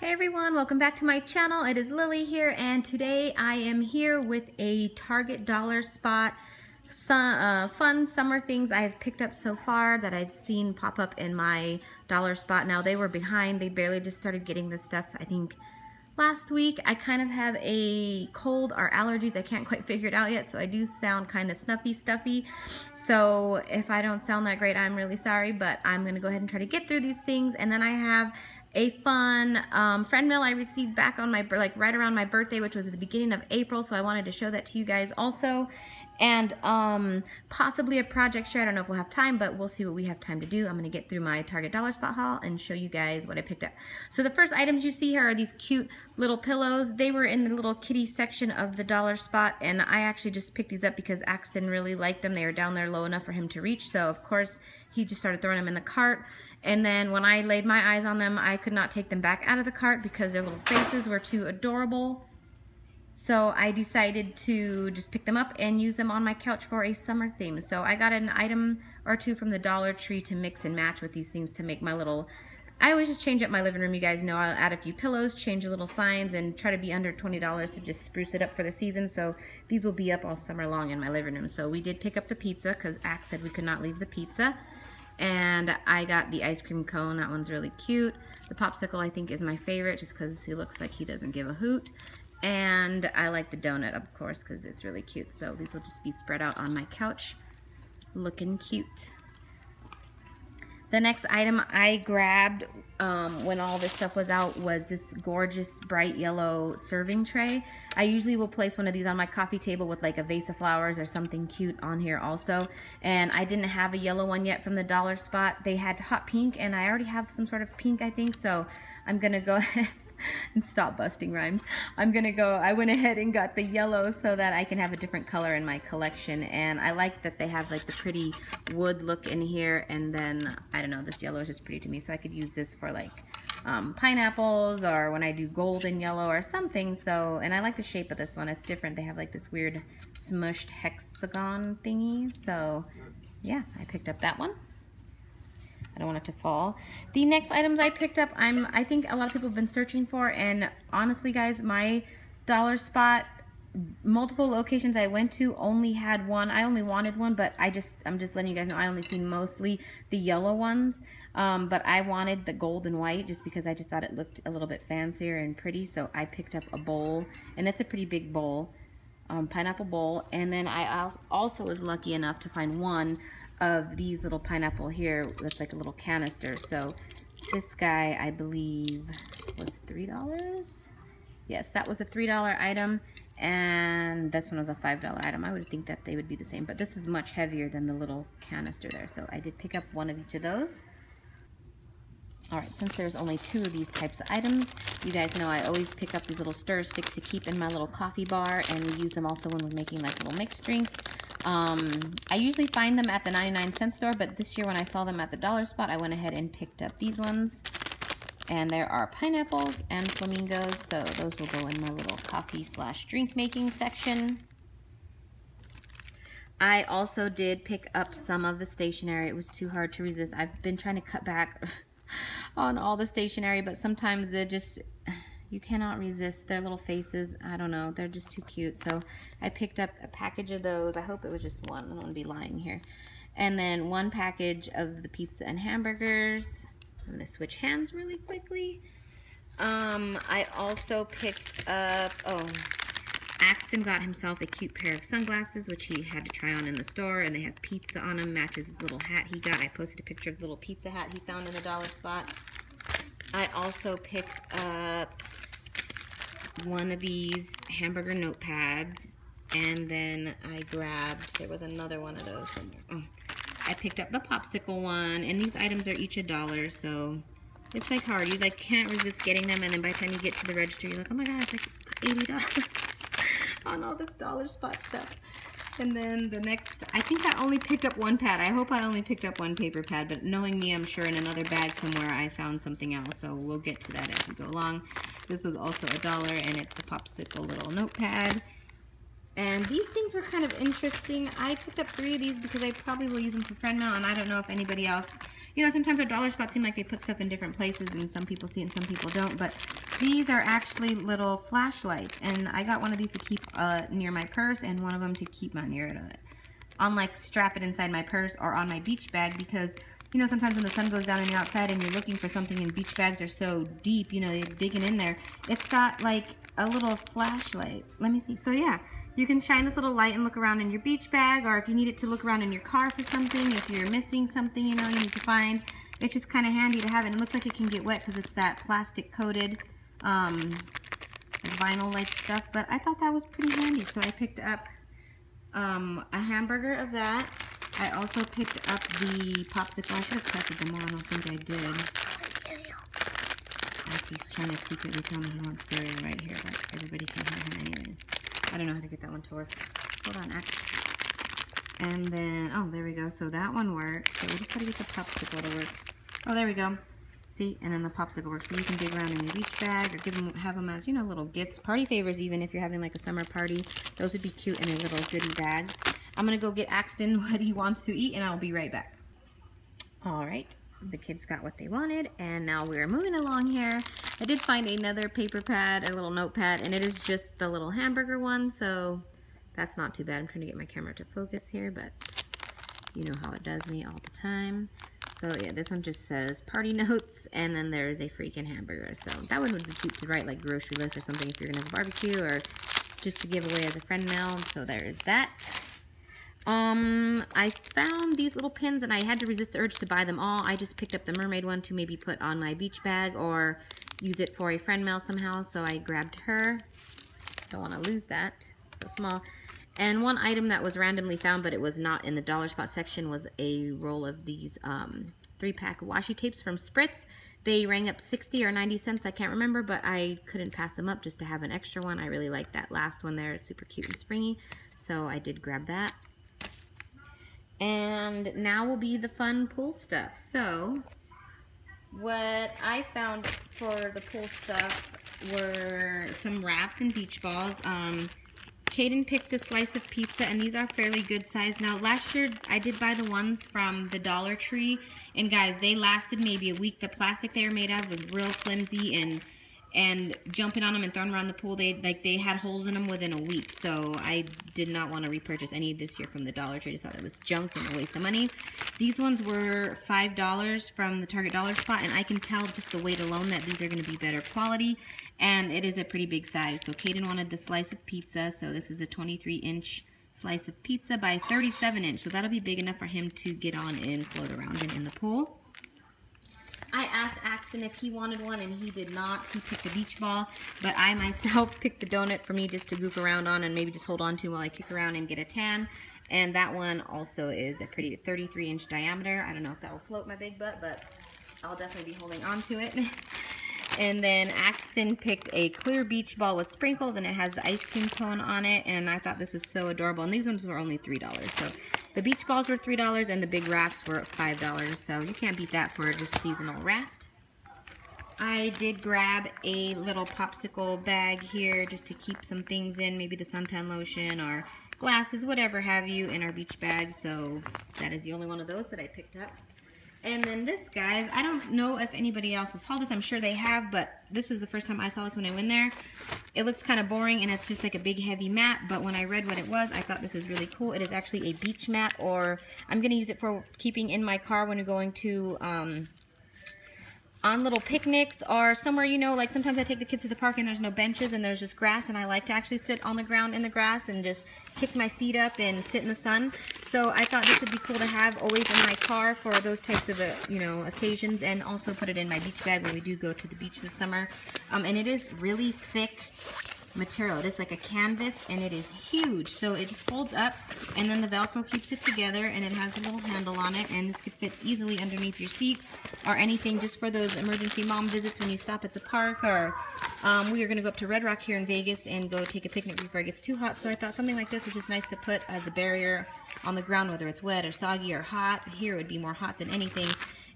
Hey everyone, welcome back to my channel. It is Lily here, and today I am here with a Target dollar spot, some fun summer things I've picked up so far that I've seen pop up in my dollar spot. Now they were behind, they barely just started getting this stuff I think last week. I kind of have a cold or allergies, I can't quite figure it out yet, so I do sound kind of stuffy. So if I don't sound that great, I'm really sorry, but I'm gonna go ahead and try to get through these things. And then I have a fun friend mail I received back on my, like right around my birthday, which was at the beginning of April, so I wanted to show that to you guys also. And possibly a project share. I don't know if we'll have time, but we'll see what we have time to do. I'm gonna get through my Target dollar spot haul and show you guys what I picked up. So the first items you see here are these cute little pillows. They were in the little kitty section of the dollar spot, and I actually just picked these up because Axton really liked them. They were down there low enough for him to reach, so of course he just started throwing them in the cart. And then when I laid my eyes on them, I could not take them back out of the cart because their little faces were too adorable. So I decided to just pick them up and use them on my couch for a summer theme. So I got an item or two from the Dollar Tree to mix and match with these things to make my little, I always just change up my living room. You guys know I'll add a few pillows, change the little signs, and try to be under $20 to just spruce it up for the season. So these will be up all summer long in my living room. So we did pick up the pizza because Axe said we could not leave the pizza. And I got the ice cream cone, that one's really cute. The popsicle I think is my favorite just because he looks like he doesn't give a hoot. And I like the donut, of course, because it's really cute. So these will just be spread out on my couch, looking cute. The next item I grabbed when all this stuff was out was this gorgeous bright yellow serving tray. I usually will place one of these on my coffee table with like a vase of flowers or something cute on here also. And I didn't have a yellow one yet from the dollar spot. They had hot pink, and I already have some sort of pink, I think, so I'm gonna go ahead and stop busting rhymes. I went ahead and got the yellow so that I can have a different color in my collection. And I like that they have like the pretty wood look in here, and then I don't know, this yellow is just pretty to me, so I could use this for like pineapples or when I do golden yellow or something. So, and I like the shape of this one, it's different. They have like this weird smushed hexagon thingy, so yeah, I picked up that one. I don't want it to fall. The next items I picked up, I think a lot of people have been searching for, and honestly guys, my dollar spot, multiple locations I went to only had one. I only wanted one, but I'm just letting you guys know I only seen mostly the yellow ones, but I wanted the gold and white just because I just thought it looked a little bit fancier and pretty. So I picked up a bowl, and it's a pretty big bowl, pineapple bowl. And then I also was lucky enough to find one of these little pineapple here that's like a little canister. So this guy I believe was $3. Yes, that was a $3 item, and this one was a $5 item. I would think that they would be the same, but this is much heavier than the little canister there. So I did pick up one of each of those. All right, since there's only two of these types of items, you guys know I always pick up these little stir sticks to keep in my little coffee bar, and we use them also when we're making like little mixed drinks. I usually find them at the 99-cent store, but this year when I saw them at the dollar spot, I went ahead and picked up these ones. And there are pineapples and flamingos, so those will go in my little coffee / drink making section. I also did pick up some of the stationery. It was too hard to resist. I've been trying to cut back on all the stationery, but sometimes they just, you cannot resist their little faces. I don't know, they're just too cute. So I picked up a package of those. I hope it was just one, I don't want to be lying here. And then one package of the pizza and hamburgers. I'm gonna switch hands really quickly. I also picked up, Axton got himself a cute pair of sunglasses, which he had to try on in the store, and they have pizza on them, matches his little hat he got. I posted a picture of the little pizza hat he found in the dollar spot. I also picked up one of these hamburger notepads, and then I grabbed, there was another one of those somewhere. Oh, I picked up the popsicle one, and these items are each $1, so it's like hard. You like can't resist getting them, and then by the time you get to the register, you're like, oh my god, it's like $80. on all this dollar spot stuff. And then the next, I think I only picked up one pad. I hope I only picked up one paper pad, but knowing me, I'm sure in another bag somewhere I found something else, so we'll get to that as we go along. This was also $1, and it's the popsicle little notepad. And these things were kind of interesting. I picked up 3 of these because I probably will use them for friend mail, and I don't know if anybody else, you know, sometimes our dollar spots seem like they put stuff in different places and some people see it and some people don't, but these are actually little flashlights, and I got one of these to keep near my purse and one of them to keep not near it on, like, strap it inside my purse or on my beach bag, because, you know, sometimes when the sun goes down and you're outside and you're looking for something and beach bags are so deep, you know, you're digging in there. It's got, like, a little flashlight. Let me see. So, yeah, you can shine this little light and look around in your beach bag, or if you need it to look around in your car for something, if you're missing something, you know, you need to find. It's just kind of handy to have it. And it looks like it can get wet because it's that plastic-coated vinyl-like stuff. But I thought that was pretty handy, so I picked up a hamburger of that. I also picked up the popsicle. I should have tested them all. I don't think I did. Elsie's trying to secretly tell me he wants cereal right here, but everybody can hear him anyways. I don't know how to get that one to work. Hold on, X. And then, oh, there we go. So that one works. So we just gotta get the popsicle to work. Oh, there we go. See, and then the popsicle works. So you can dig around in your beach bag or give them, have them as, you know, little gifts, party favors even if you're having like a summer party. Those would be cute in a little goodie bag. I'm gonna go get Axton what he wants to eat and I'll be right back. All right, the kids got what they wanted and now we're moving along here. I did find another paper pad, a little notepad, and it is just the little hamburger one, so that's not too bad. I'm trying to get my camera to focus here, but you know how it does me all the time. So yeah, this one just says party notes, and then there's a freaking hamburger. So that one would be cute to write like grocery list or something if you're gonna have a barbecue or just to give away as a friend now. So there is that. I found these little pins and I had to resist the urge to buy them all. I just picked up the mermaid one to maybe put on my beach bag or use it for a friend mail somehow. So I grabbed her. Don't want to lose that. So small. And one item that was randomly found, but it was not in the dollar spot section, was a roll of these 3-pack washi tapes from Spritz. They rang up 60 or 90 cents, I can't remember, but I couldn't pass them up just to have an extra one. I really like that last one there. It's super cute and springy, so I did grab that. And now will be the fun pool stuff. So what I found for the pool stuff were some wraps and beach balls. Kaden picked a slice of pizza, and these are fairly good size. Now, last year, I did buy the ones from the Dollar Tree, and guys, they lasted maybe a week. The plastic they were made out of was real flimsy, and jumping on them and throwing around the pool, they had holes in them within a week, so I did not want to repurchase any this year from the Dollar Tree. I just thought it was junk and a waste of money. These ones were $5 from the Target Dollar Spot, and I can tell just the weight alone that these are going to be better quality, and it is a pretty big size. So Kaden wanted the slice of pizza, so this is a 23-inch slice of pizza by 37-inch, so that'll be big enough for him to get on and float around in the pool. I asked Axton if he wanted one, and he did not. He picked the beach ball, but I myself picked the donut for me just to goof around on and maybe just hold on to while I kick around and get a tan. And that one also is a pretty 33-inch diameter. I don't know if that will float my big butt, but I'll definitely be holding on to it. And then Axton picked a clear beach ball with sprinkles, and it has the ice cream cone on it, and I thought this was so adorable. And these ones were only $3, so the beach balls were $3, and the big rafts were $5, so you can't beat that for just seasonal raft. I did grab a little popsicle bag here just to keep some things in, maybe the suntan lotion or glasses, whatever have you, in our beach bag, so that is the only one of those that I picked up. And then this, guys, I don't know if anybody else has hauled this. I'm sure they have, but this was the first time I saw this when I went there. It looks kind of boring, and it's just like a big, heavy mat, but when I read what it was, I thought this was really cool. It is actually a beach mat, or I'm going to use it for keeping in my car when we're going to on little picnics or somewhere, you know, like sometimes I take the kids to the park and there's no benches and there's just grass, and I like to actually sit on the ground in the grass and just kick my feet up and sit in the sun. So I thought this would be cool to have always in my car for those types of, you know, occasions, and also put it in my beach bag when we do go to the beach this summer. And it is really thick material. It is like a canvas, and it is huge, so it just folds up, and then the Velcro keeps it together, and it has a little handle on it, and this could fit easily underneath your seat or anything, just for those emergency mom visits when you stop at the park, or we are going to go up to Red Rock here in Vegas and go take a picnic before it gets too hot. So I thought something like this is just nice to put as a barrier on the ground, whether it's wet or soggy or hot. Here it would be more hot than anything.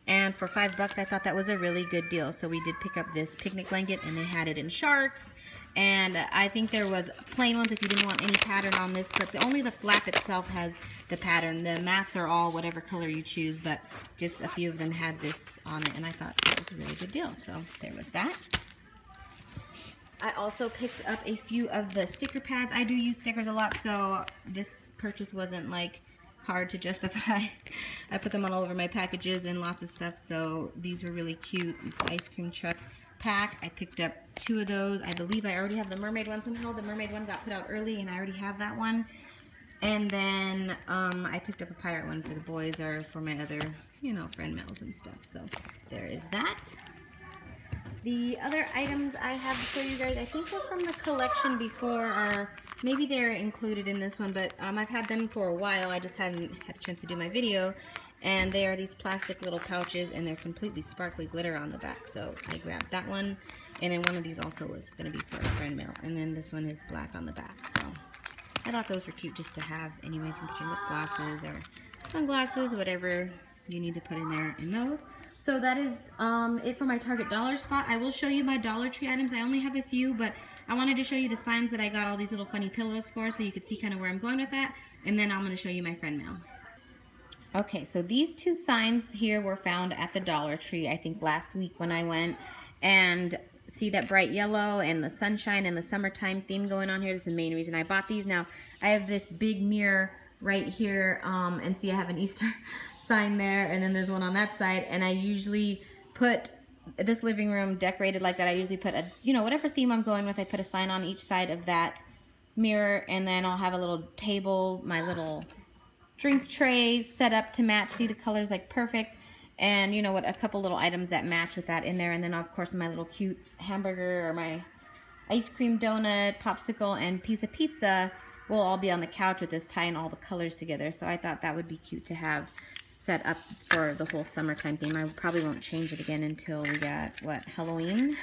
And for $5, I thought that was a really good deal. So we did pick up this picnic blanket, and they had it in sharks. And I think there was plain ones if you didn't want any pattern on this, but only the flap itself has the pattern. The mats are all whatever color you choose, but just a few of them had this on it, and I thought that was a really good deal. So there was that. I also picked up a few of the sticker pads. I do use stickers a lot, so this purchase wasn't like hard to justify. I put them on all over my packages and lots of stuff, so these were really cute. Ice cream truck pack. I picked up 2 of those. I believe I already have the mermaid one somehow. The mermaid one got put out early, and I already have that one. And then I picked up a pirate one for the boys or for my other, you know, friend mails and stuff. So there is that. The other items I have for you guys, I think were from the collection before, or maybe they're included in this one, but I've had them for a while. I just haven't had a chance to do my video. And they are these plastic little pouches, and they're completely sparkly glitter on the back, so I grabbed that one. And then one of these also was going to be for a friend mail, and then this one is black on the back, so I thought those were cute just to have. Anyways, you can put your lip glosses or sunglasses, whatever you need to put in there in those. So that is it for my Target dollar spot. I will show you my Dollar Tree items. I only have a few, but I wanted to show you the signs that I got all these little funny pillows for, so you could see kind of where I'm going with that, and then I'm going to show you my friend mail. Okay, so these 2 signs here were found at the Dollar Tree, I think last week when I went. And see that bright yellow and the sunshine and the summertime theme going on here is the main reason I bought these. Now, I have this big mirror right here, and see I have an Easter sign there, and then there's one on that side. And I usually put this living room decorated like that. I usually put a, you know, whatever theme I'm going with, I put a sign on each side of that mirror, and then I'll have a little table, my little drink tray set up to match. See the colors, like perfect. And you know what, a couple little items that match with that in there. And then of course my little cute hamburger or my ice cream donut, popsicle, and piece of pizza will all be on the couch with this, tying all the colors together. So I thought that would be cute to have set up for the whole summertime theme. I probably won't change it again until we got, what, Halloween?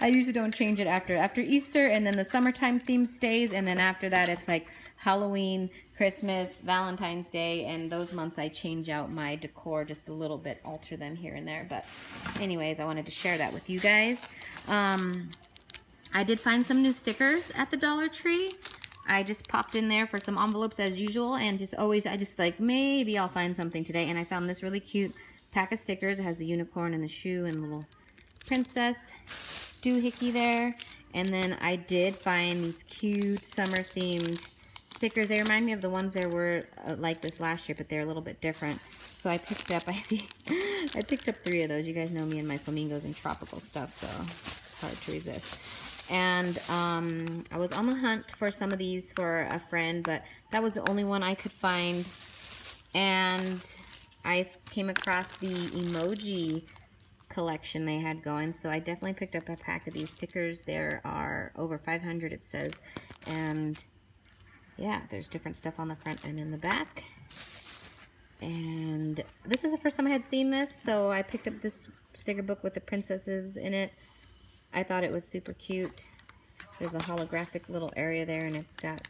I usually don't change it after Easter, and then the summertime theme stays, and then after that it's like Halloween, Christmas, Valentine's Day, and those months I change out my decor just a little bit, alter them here and there. But anyways, I wanted to share that with you guys. I did find some new stickers at the Dollar Tree. I just popped in there for some envelopes as usual, and just always, I just like, maybe I'll find something today. And I found this really cute pack of stickers. It has the unicorn and the shoe and the little princess doohickey there. And then I did find these cute summer themed stickers. They remind me of the ones there were like this last year, but they're a little bit different. So I picked up, I think, I picked up 3 of those. You guys know me and my flamingos and tropical stuff, so it's hard to resist. And I was on the hunt for some of these for a friend, but that was the only one I could find. And I came across the emoji collection they had going, so I definitely picked up a pack of these stickers. There are over 500, it says, and yeah, there's different stuff on the front and in the back. And this was the first time I had seen this, so I picked up this sticker book with the princesses in it. I thought it was super cute. There's a holographic little area there, and it's got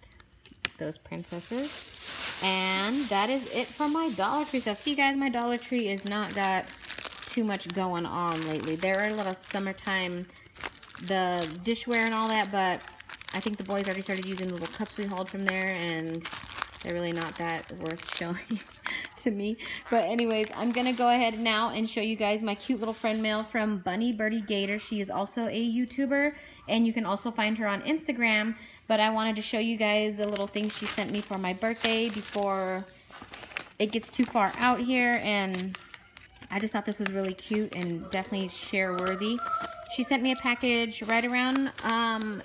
those princesses. And that is it for my Dollar Tree stuff. See guys, my Dollar Tree has not got too much going on lately. There are a lot of summertime, the dishware and all that, but I think the boys already started using the little cups we hauled from there, and they're really not that worth showing to me. But anyways, I'm gonna go ahead now and show you guys my cute little friend mail from Bunny Birdy Gator. She is also a YouTuber, and you can also find her on Instagram. But I wanted to show you guys the little thing she sent me for my birthday before it gets too far out here, and I just thought this was really cute and definitely share worthy. She sent me a package right around,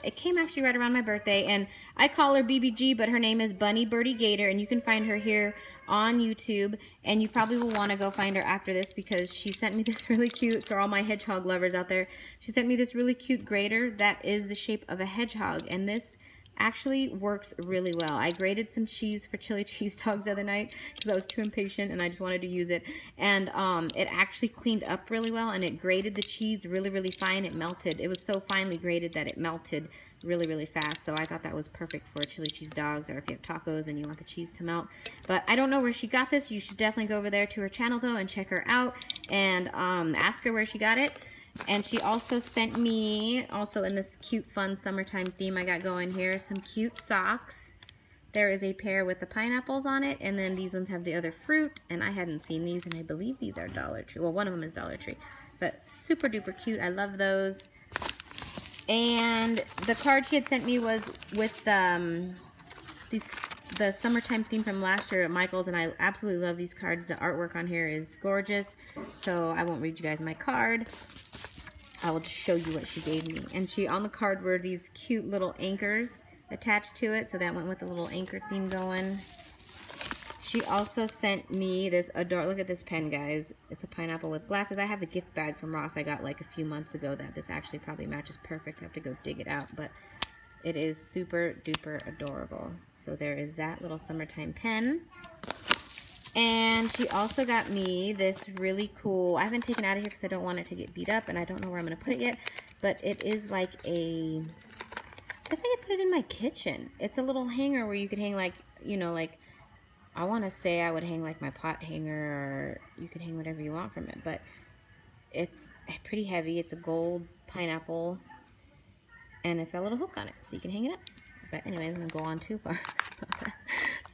it came actually right around my birthday, and I call her BBG, but her name is Bunny Birdy Gator, and you can find her here on YouTube, and you probably will want to go find her after this, because she sent me this really cute, for all my hedgehog lovers out there, she sent me this really cute grater that is the shape of a hedgehog, and this actually works really well. I grated some cheese for chili cheese dogs the other night because I was too impatient and I just wanted to use it. And it actually cleaned up really well, and it grated the cheese really, really fine. It melted. It was so finely grated that it melted really, really fast. So I thought that was perfect for chili cheese dogs, or if you have tacos and you want the cheese to melt. But I don't know where she got this. You should definitely go over there to her channel though and check her out, and ask her where she got it. And she also sent me, also in this cute fun summertime theme I got going here, some cute socks. There is a pair with the pineapples on it, and then these ones have the other fruit, and I hadn't seen these, and I believe these are Dollar Tree. Well, one of them is Dollar Tree, but super duper cute. I love those. And the card she had sent me was with the summertime theme from last year at Michael's, and I absolutely love these cards. The artwork on here is gorgeous, so I won't read you guys my card. I will just show you what she gave me. And she, on the card were these cute little anchors attached to it, so that went with the little anchor theme going. She also sent me this adorable, look at this pen, guys. It's a pineapple with glasses. I have a gift bag from Ross I got like a few months ago that this actually probably matches perfect. I have to go dig it out, but it is super duper adorable. So there is that little summertime pen. And she also got me this really cool, I haven't taken it out of here because I don't want it to get beat up, and I don't know where I'm going to put it yet, but it is like a, I guess I could put it in my kitchen. It's a little hanger where you could hang like, you know, like, I want to say I would hang like my pot hanger, or you could hang whatever you want from it, but it's pretty heavy. It's a gold pineapple, and it's got a little hook on it, so you can hang it up. But anyways, I'm going to go on too far.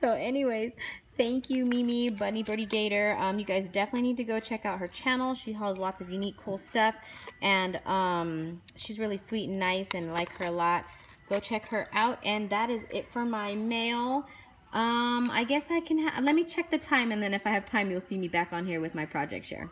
So anyways, thank you, Mimi, Bunny Birdy Gator. You guys definitely need to go check out her channel. She hauls lots of unique, cool stuff, and she's really sweet and nice, and I like her a lot. Go check her out, and that is it for my mail. I guess I can, let me check the time, and then if I have time, you'll see me back on here with my project share.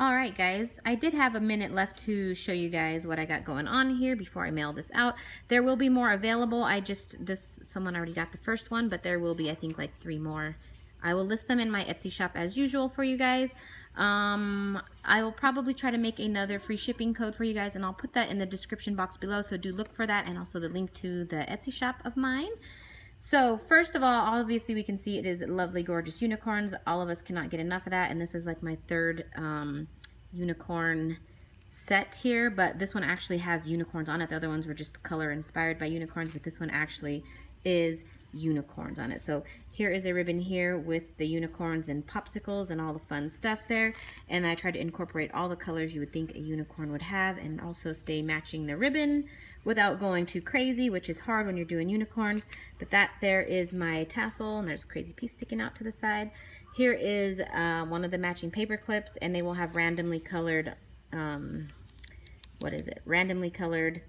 All right, guys, I did have a minute left to show you guys what I got going on here before I mail this out. There will be more available. I just, this, someone already got the first one, but there will be, I think, like 3 more. I will list them in my Etsy shop as usual for you guys. I will probably try to make another free shipping code for you guys, and I'll put that in the description box below, so do look for that, and also the link to the Etsy shop of mine. So first of all, obviously we can see it is lovely, gorgeous unicorns. All of us cannot get enough of that, and this is like my third unicorn set here, but this one actually has unicorns on it. The other ones were just color inspired by unicorns, but this one actually is unicorns on it. So here is a ribbon here with the unicorns and popsicles and all the fun stuff there, and I tried to incorporate all the colors you would think a unicorn would have, and also stay matching the ribbon without going too crazy, which is hard when you're doing unicorns. But that there is my tassel, and there's a crazy piece sticking out to the side. Here is one of the matching paper clips, and they will have randomly colored, randomly colored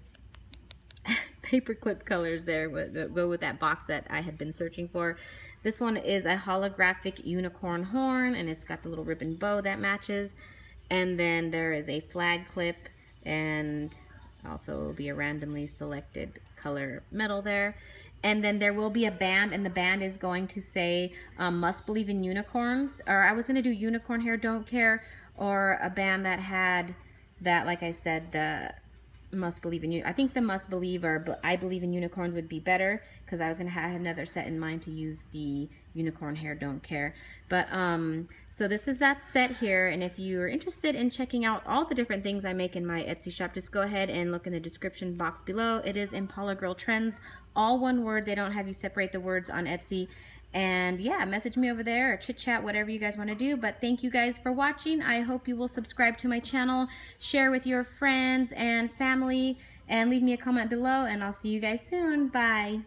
paper clip colors there that go with that box that I had been searching for. This one is a holographic unicorn horn, and it's got the little ribbon bow that matches. And then there is a flag clip, and also will be a randomly selected color metal there. And then there will be a band, and the band is going to say must believe in unicorns, or I was going to do unicorn hair don't care, or a band that had that, like I said, the must believe in you. I think the must believe or I believe in unicorns would be better, because I was going to have another set in mind to use the unicorn hair don't care. But so this is that set here, and if you're interested in checking out all the different things I make in my Etsy shop, just go ahead and look in the description box below. It is ImpalaGirlTrendz, all one word. They don't have you separate the words on Etsy. And yeah, message me over there or chit chat, whatever you guys want to do. But thank you guys for watching. I hope you will subscribe to my channel, share with your friends and family, and leave me a comment below, and I'll see you guys soon. Bye.